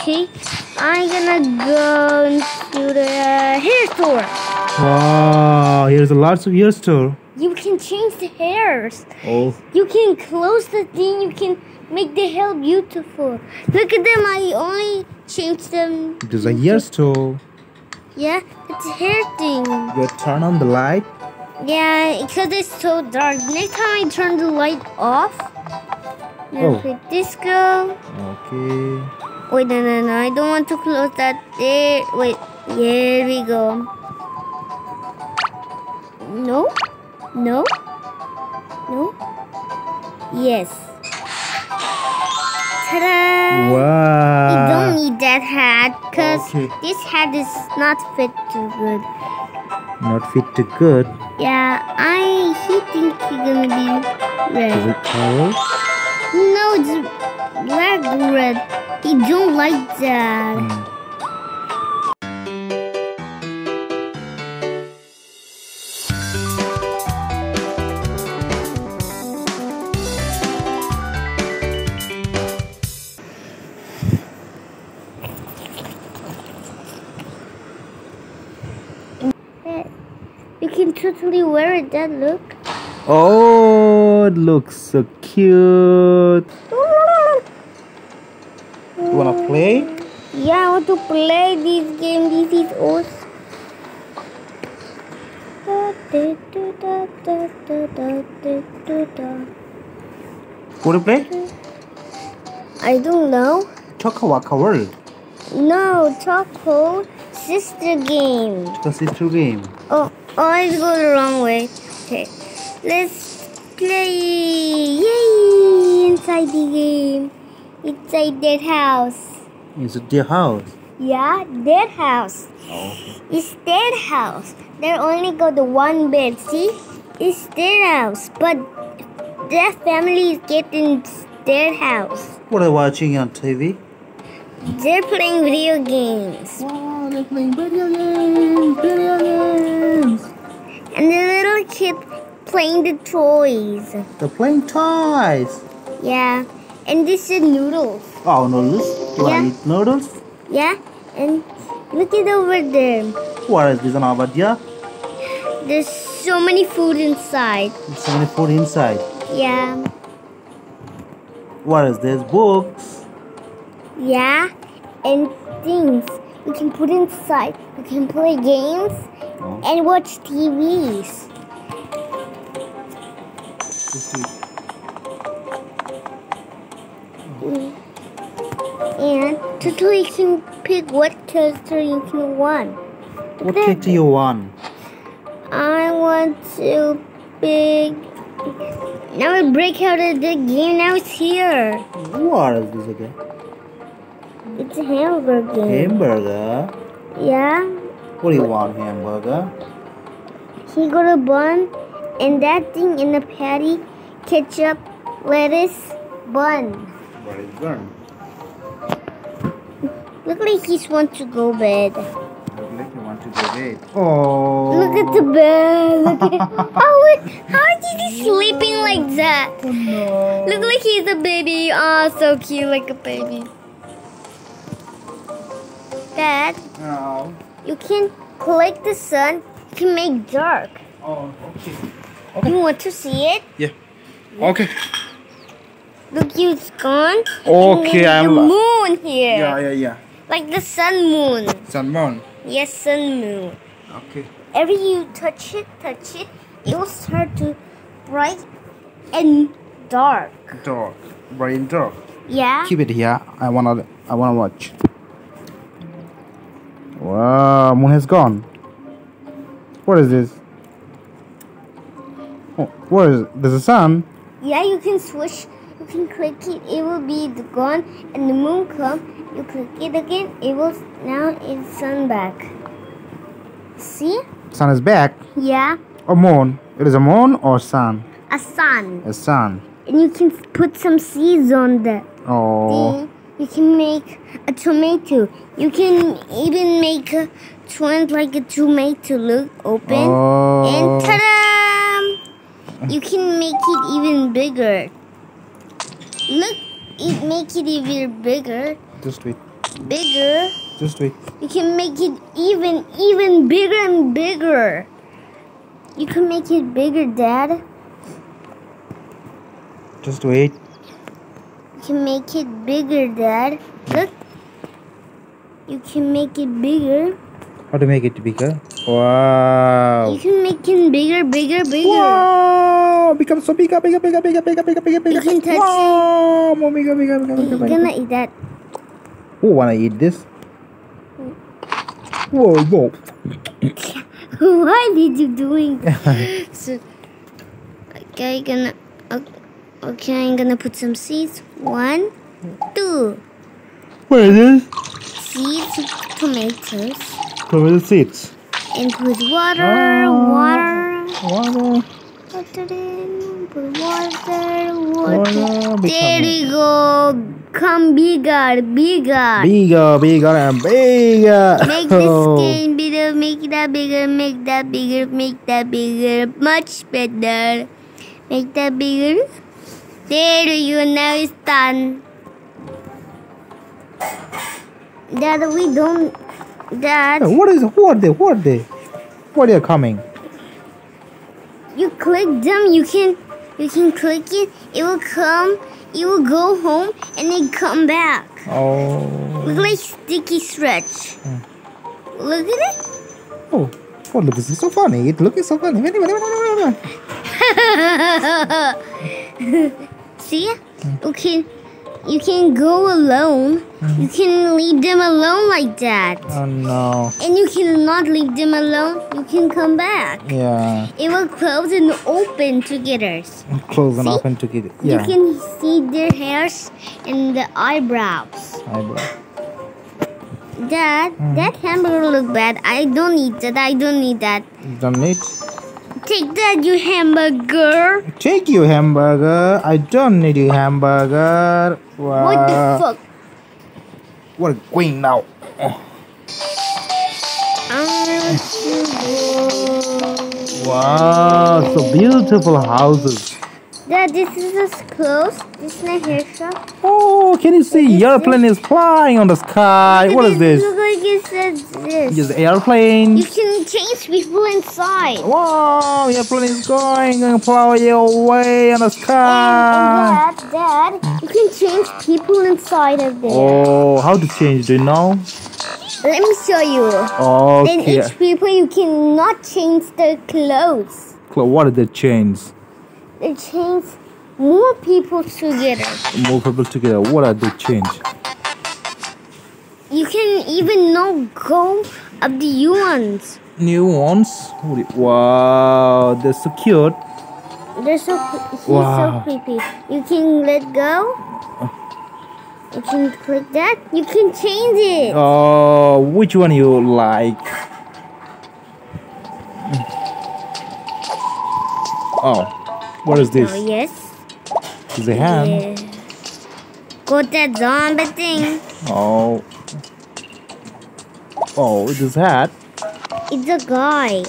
Okay, I'm gonna go into the hair store. Wow, here's lots of hair store. You can change the hairs. Oh. You can close the thing. You can make the hair beautiful. Look at them. I only changed them. There's a hair store. Yeah, it's a hair thing. You turn on the light. Yeah, because it's so dark. Next time I turn the light off. Now put this go. Okay. Wait, no, I don't want to close that. There, wait, here we go. No. Yes. Ta-da! Wow. You don't need that hat, because this hat is not fit too good. Not fit too good? Yeah, he thinks he's gonna be red. Is it color? No, it's black red. They don't like that. You can totally wear it, Dad, look. Oh, it looks so cute. You wanna play? Yeah, I want to play this game. This is awesome. Wanna play? I don't know. Toca Life World. No, Toca Sister Game. Toca Sister Game. Oh, I go the wrong way. Okay, let's play. Yay! Inside the game. It's a dead house. It's a dead house? Yeah, dead house. Oh. It's dead house. They only got the one bed, see? It's dead house, but their family is getting dead house. What are they watching on TV? They're playing video games. Wow, they're playing video games. And the little kid playing the toys. They're playing toys. Yeah. And this is noodles. Oh, noodles? Do I eat noodles? Yeah, and look at over there. What is this, an abadia? There's so many food inside. Yeah. What is this? Books? Yeah, and things we can put inside. We can play games and watch TVs. And totally you can pick what character you can want. What character you want? I want to pick. Now we break out of the game. Now it's here. What is this again? It's a hamburger game. Hamburger? Yeah. What do you want, hamburger? He got a bun and that thing in the patty, ketchup, lettuce, bun. What is bun? Look like he wants to go bed. Oh! Look at the bed. Look at how is he sleeping like that? Oh, no. Look like he's a baby. Oh, so cute, like a baby. Dad, you can collect the sun. You can make dark. Oh, okay. You want to see it? Yeah. Okay. Look, it's gone. Okay, I'm the moon here. Yeah. Like the sun moon. Sun moon. Yes, sun moon. Okay. Every you touch it, it will start to bright and dark. Bright and dark. Yeah. Keep it here. I wanna watch. Wow, moon has gone. What is this? Oh, what is it? There's a sun. Yeah, you can switch. You can click it, it will be gone, and the moon come. You click it again, it will now. It's sun back. See? Sun is back. Yeah. Or moon. It is a moon or sun. A sun. And you can put some seeds on that. Oh. Then you can make a tomato. You can even make a twin like a tomato. Look, open and ta-da! You can make it even bigger. Look, it makes it even bigger. Just wait. bigger. Just wait. You can make it even bigger and bigger. You can make it bigger, Dad. Just wait. You can make it bigger, Dad. Look. You can make it bigger. How to make it bigger? Wow. You can make it bigger. Wow. Become so bigger. You can touch. Wow. More bigger. You're gonna eat that. Who wanna eat this? Whoa, whoa. Why did you doing? So, okay, I'm gonna put some seeds. 1, 2. What is this? Seeds, tomatoes. Tomato seeds. And put water, water. Put it in. Put water. There you go. Come bigger and bigger. Make this game bigger, make that bigger, much better. Make that bigger. There you go, now it's done. Dad, we don't. Dad. Who are they? What are they coming? You click them, you can click it, it will come. You will go home and then come back. Oh. Look like sticky stretch. Mm. Look at it. Oh, oh, look, this is so funny. It looks so funny. See? Mm. Okay. You can go alone. Mm. You can leave them alone like that. Oh, no. And you cannot leave them alone. You can come back. Yeah. It will close and open together. Yeah. You can see their hairs and the eyebrows. Dad, that hamburger look bad. I don't need that. You don't need? Take that, you hamburger. Take you, hamburger. I don't need you, hamburger. Wow. What the fuck? We're going now. Wow, so beautiful houses. Dad, this is as close. This is a hair shop. Oh, can you see? What airplane is flying on the sky. Look, what is this? Look like it says this. It's an airplane. You can change people inside. Wow, airplane is going and flying away on the sky. And Dad, you can change people inside of there. Oh, how to change? Do you know? Let me show you. Okay. Then each people, you cannot change their clothes. What are the chains? They change more people together. What are they change? You can even now go up the new ones. Wow, they're so cute. He's so creepy. You can let go. You can click that. You can change it. Oh, which one you like? Oh. What is this? Oh, yes. It's a hand. Yeah. Got that zombie thing. Oh. Oh, it's his hat. It's a guy.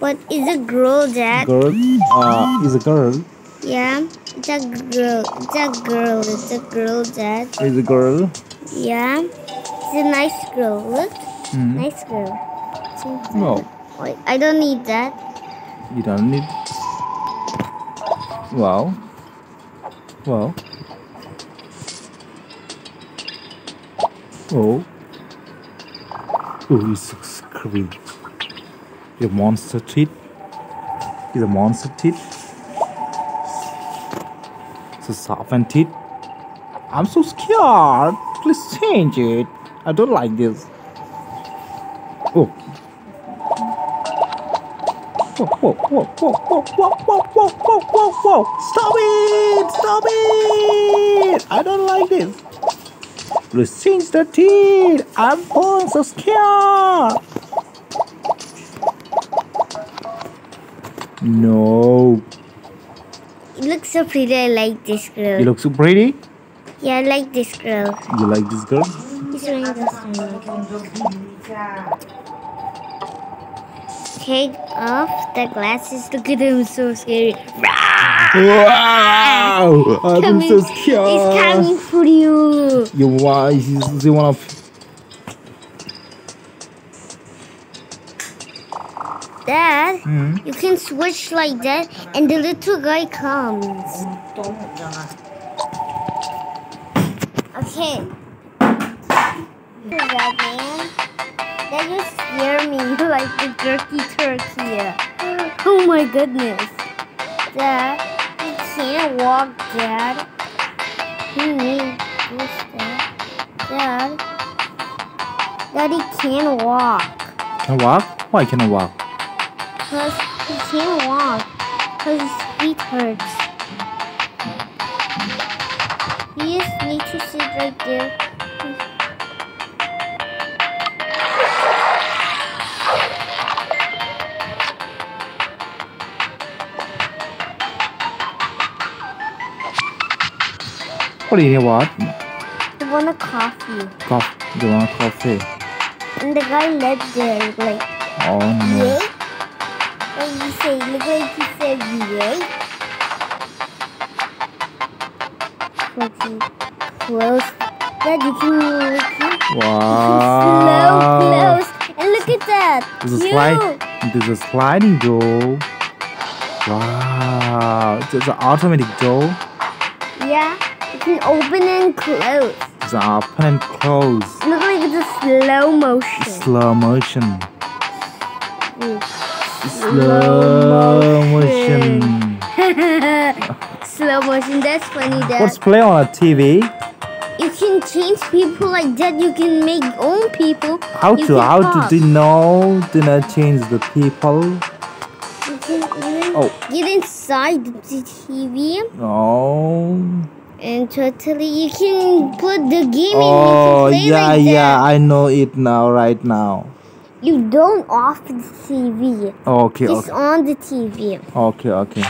But it's a girl, Dad. Girl? It's a girl. Yeah. It's a girl, Dad. It's a girl? Yeah. It's a nice girl. Look. Mm-hmm. Nice girl. No. Wait, I don't need that. You don't need. Wow. Wow. Oh. Oh, it's so creepy. It's a monster teeth. It's a serpent teeth. I'm so scared. Please change it. I don't like this. Oh. Whoa. Stop it. I don't like this. Please change the teeth. I'm going so scared. No. It looks so pretty. I like this girl. You look so pretty? Yeah, I like this girl. You like this girl? He's wearing this. Take off the glasses. Look at him, so scary. Wow! I'm so scared. It's coming for you. You why? They wanna. Dad, you can switch like that, and the little guy comes. Okay. That just scared me like the jerky turkey. Oh my goodness. Dad, he can't walk, Dad. He needs this, Dad. Dad, he can't walk. Can't walk? Why can't I walk? Because he can't walk. Because his feet hurts. He just needs to sit right there. What do you want? They want a coffee. Coffee? They want a coffee. And the guy left there, like, oh no. Yay? Like you say, look like he said yay. Close. Dad, you can look at. Wow. Slow, close. And look at that. This is a sliding door. Wow. It's an automatic door. Yeah. You can open and close. It's open and close. It looks like it's a slow motion. Slow motion. Slow motion. Slow motion. That's funny, Dad. What's playing on a TV? You can change people like that. You can make own people. How do they change the people? You can even get inside the TV. Oh. And totally, you can put the game in. You can play like that. I know it now, right now. You don't off the TV. Okay, it's on the TV. Okay.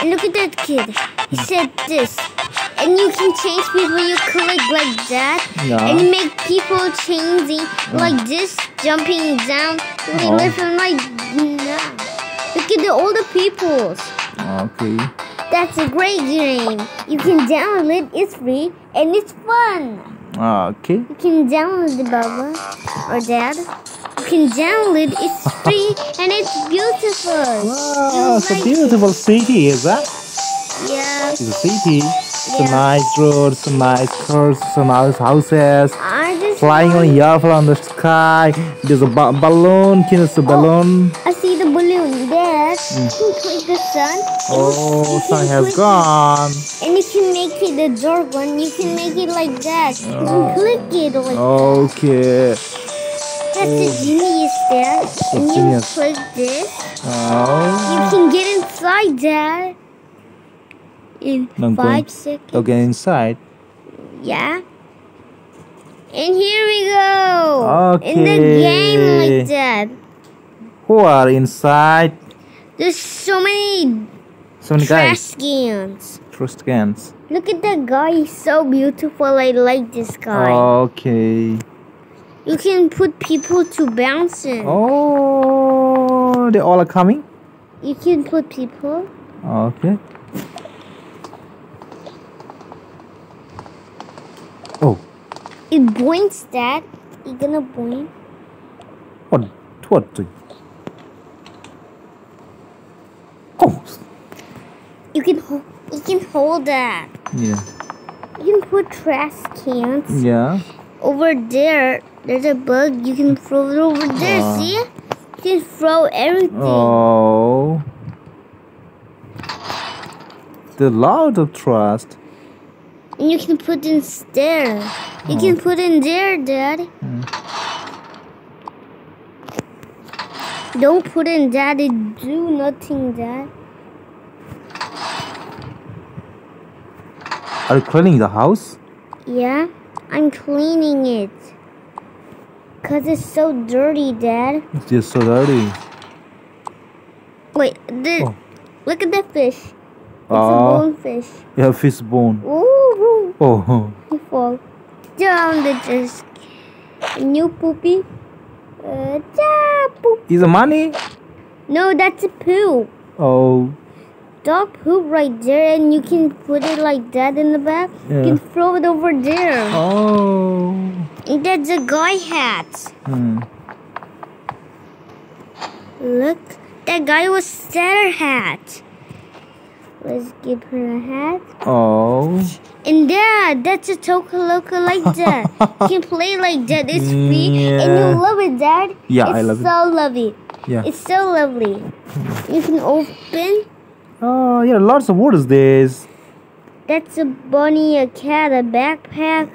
And look at that kid. He said this. And you can change people. You click like that. Yeah. And you make people changing like this, jumping down, left and right now. Look at the older peoples. Okay. That's a great game. You can download it. It's free and it's fun. Okay. You can download it, Baba or Dad. You can download it. It's free and it's beautiful. Wow, it's a beautiful city, is that? Yeah. It's a city. It's a nice road, some nice cars, some nice houses. Flying on a yacht on the sky. There's a balloon. Can you see the balloon? I see the balloon, Dad. The sun. Oh, sun has gone. And you can make it the dark one. You can make it like that. You can click it like that. That's a genius, Dad. And you click this. You can get inside, Dad. In 5 seconds. They'll get inside. Yeah. And here we go. Okay. In the game like that. Who are inside? There's so many trash cans. Trash cans. Look at that guy. He's so beautiful. I like this guy. Okay. You can put people to bounce in. Oh, they all are coming? You can put people. Okay. Oh. It boinks, Dad. It's gonna boink. What? You can hold that. Yeah. You can put trash cans. Yeah. Over there, there's a bug. You can throw it over there. See? You can throw everything. Oh. The lot of trust. And you can put in there. You can put in there, Dad. Don't put in that. It do nothing, Dad. Are you cleaning the house? Yeah, I'm cleaning it. Because it's so dirty, Dad. It's just so dirty. Wait, look at that fish. It's a bone fish. Yeah, fish bone. Ooh. Oh. You fall down the desk. New poopy. Poop. Is it money? No, that's a poop. Oh. dog poop right there, and you can put it like that in the bag. Yeah. You can throw it over there. Oh. And that's a guy hat. Hmm. Look, that guy was Sarah hat. Let's give her a hat. Oh. And yeah, that's a Toca Loca like that. You can play like that. It's free. Yeah. And you love it, Dad. Yeah, I love it. It's so lovely. Yeah. It's so lovely. You can open. Oh, yeah, lots of what is this? That's a bunny, a cat, a backpack,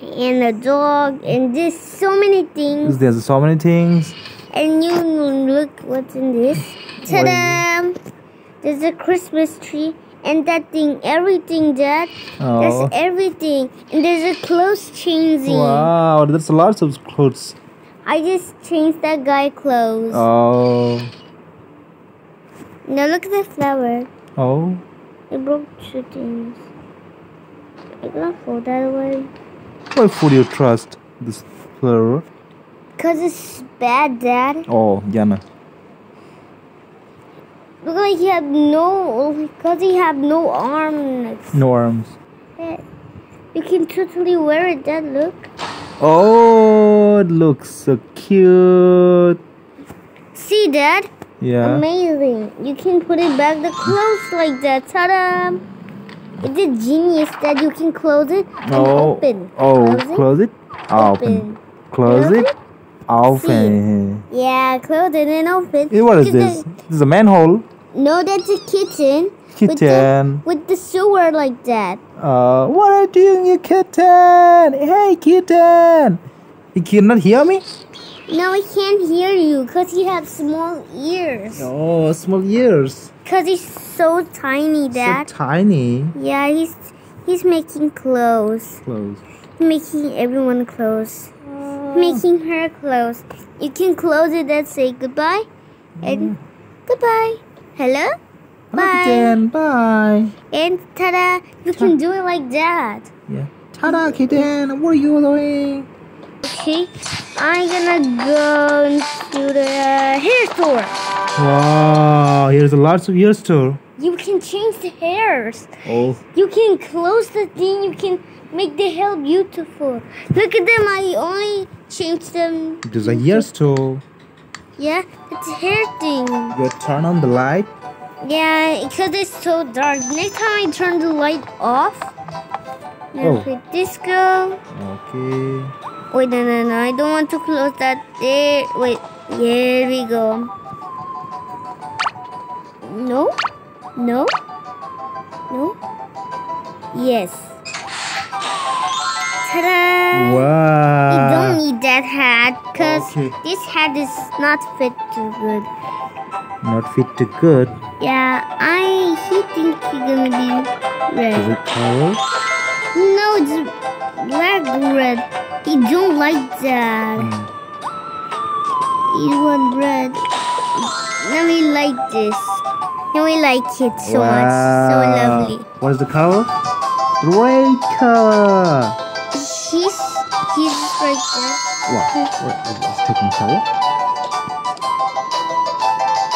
and a dog, and there's so many things. There's so many things. And you look what's in this. Ta-da! There's a Christmas tree, and that thing, everything, Dad. Oh. That's everything. And there's a clothes changing. Wow, there's lots of clothes. I just changed that guy clothes. Oh. Now look at the flower. Oh. It broke two things. I can't fold that away. Why would you trust this flower? Because it's bad, Dad. Oh, Yana. Look like he had no... Because he had no arms. No arms. You can totally wear it, Dad, look. Oh, it looks so cute. See, Dad? Yeah. Amazing. You can put it back the clothes like that. Ta-da! It's a genius that you can close it and open. Oh, close it, open. Close it, open. Yeah, close it and open. Hey, what is this? This is a manhole. No, that's a kitten. Kitten. With the sewer like that. What are you doing, you kitten? Hey, kitten! You cannot hear me? No, I can't hear you because he has small ears. Oh, small ears. Because he's so tiny, Dad. So tiny? Yeah, he's making clothes. Clothes. Making everyone clothes. Oh. Making her clothes. You can close it and say goodbye. And goodbye. Hello? Bye. Kitten, bye. And ta-da, you can do it like that. Yeah. Ta-da, kitten, what are you doing? Okay, I'm gonna go to the hair store. Wow, here's a lot of hair store. You can change the hairs. Oh. You can close the thing. You can make the hair beautiful. Look at them. I only changed them. There's a hair store. Yeah, it's a hair thing. You turn on the light. Yeah, because it's so dark. Next time I turn the light off. Let's let this go. Okay. Wait, no. I don't want to close that. There. Wait, here we go. No. Yes. Ta-da! Wow. You don't need that hat because this hat is not fit too good. Not fit too good. Yeah, he thinks he's gonna be red. Is it color? No, it's black red. He don't like that. He want red. Now we like this. Now we like it so much. So lovely. What is the color? Red color. He's right there. What is taking color?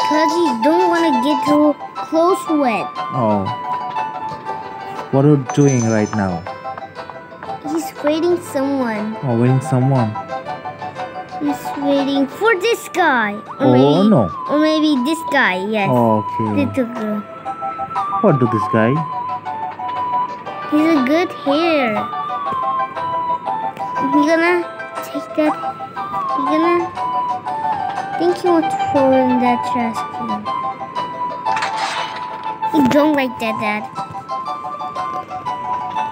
Because you don't want to get too close wet. Oh. What are you doing right now? He's waiting someone. Oh, waiting someone. He's waiting for this guy. Or maybe, no. Or maybe this guy, yes. Okay. What do this guy? He's a good hair. He's gonna take that. He's gonna... I think he wants to throw in that trash can. He don't like that, Dad.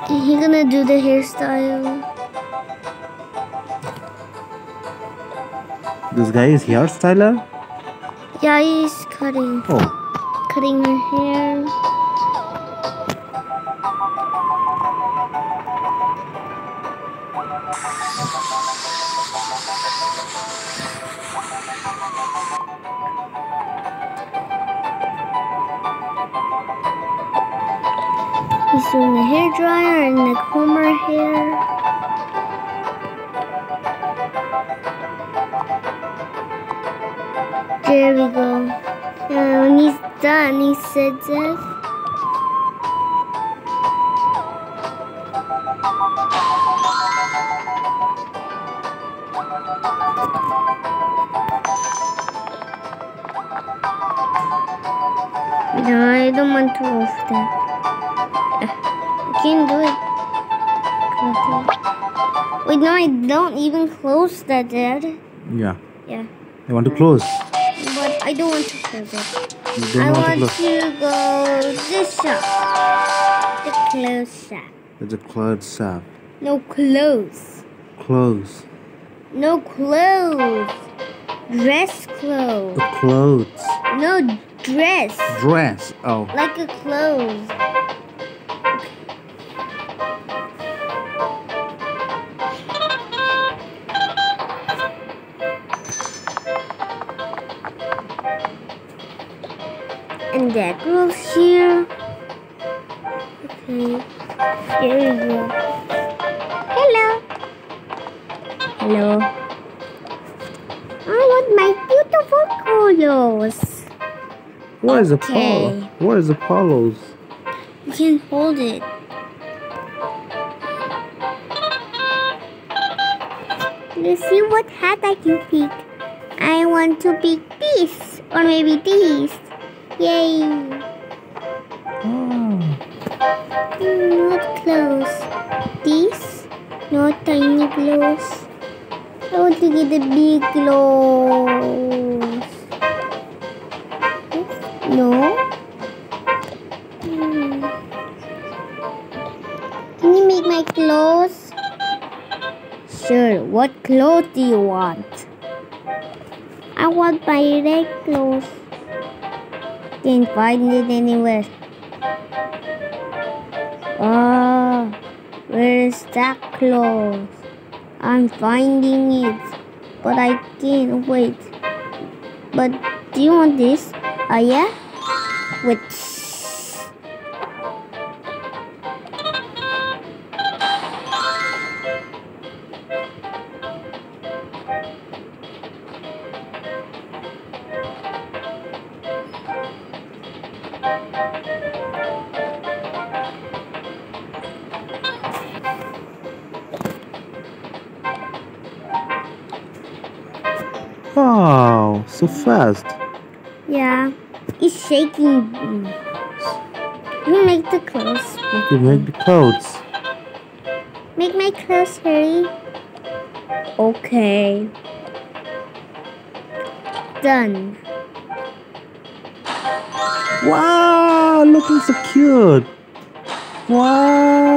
He's gonna do the hairstyle. This guy is hairstyler? Yeah, he's cutting. Oh. Cutting her hair. He's doing the hair dryer and the comber hair. There we go. And he's Danny said that. No, I don't want to move that. I can't do it. Wait, no, I don't even close that, Dad. Yeah. Yeah. I want to close. But I don't want to close it. I want to go this shop. The clothes shop. It's a clothes shop. No clothes. Clothes. No clothes. Dress clothes. The clothes. No dress. Dress. Oh. Like a clothes. And that goes here. Okay. There we go. Hello. Hello. I want my beautiful colors. Where is Apollo? Where is Apollo's? You can hold it. Let's see what hat I can pick. I want to pick this, or maybe this. Yay! Oh. Not close. This? No tiny gloves. I want to get the big gloves. No? Can you make my clothes? Sure. What clothes do you want? I want my red clothes. Can't find it anywhere. Oh, where is that clothes? I'm finding it, but I can't wait. But do you want this? Oh yeah? Wait. Wow, so fast. Yeah, it's shaking. You make the clothes. You make the clothes. Make my clothes, hurry. Okay. Done. Wow, looking so cute. Wow.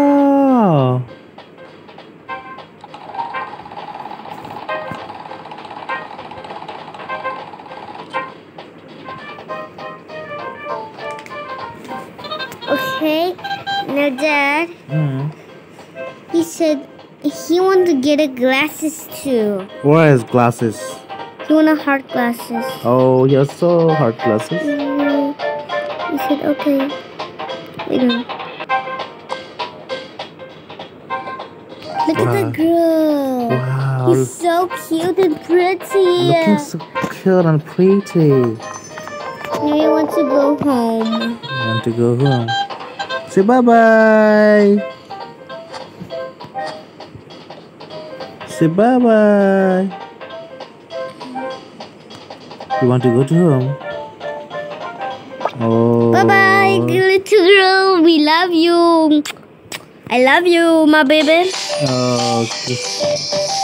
Okay, now Dad, he said he wanted to get a glasses too. Where is glasses? He wanted hard glasses. Oh, he also hard glasses? He said, okay. Wait a minute. Look at the girl. Wow. He's so cute and pretty. Looking so cute and pretty. Now I want to go home. I want to go home. Say bye-bye. Say bye-bye. You want to go to home? Oh. Bye-bye, little. We love you. I love you, my baby. Oh, okay.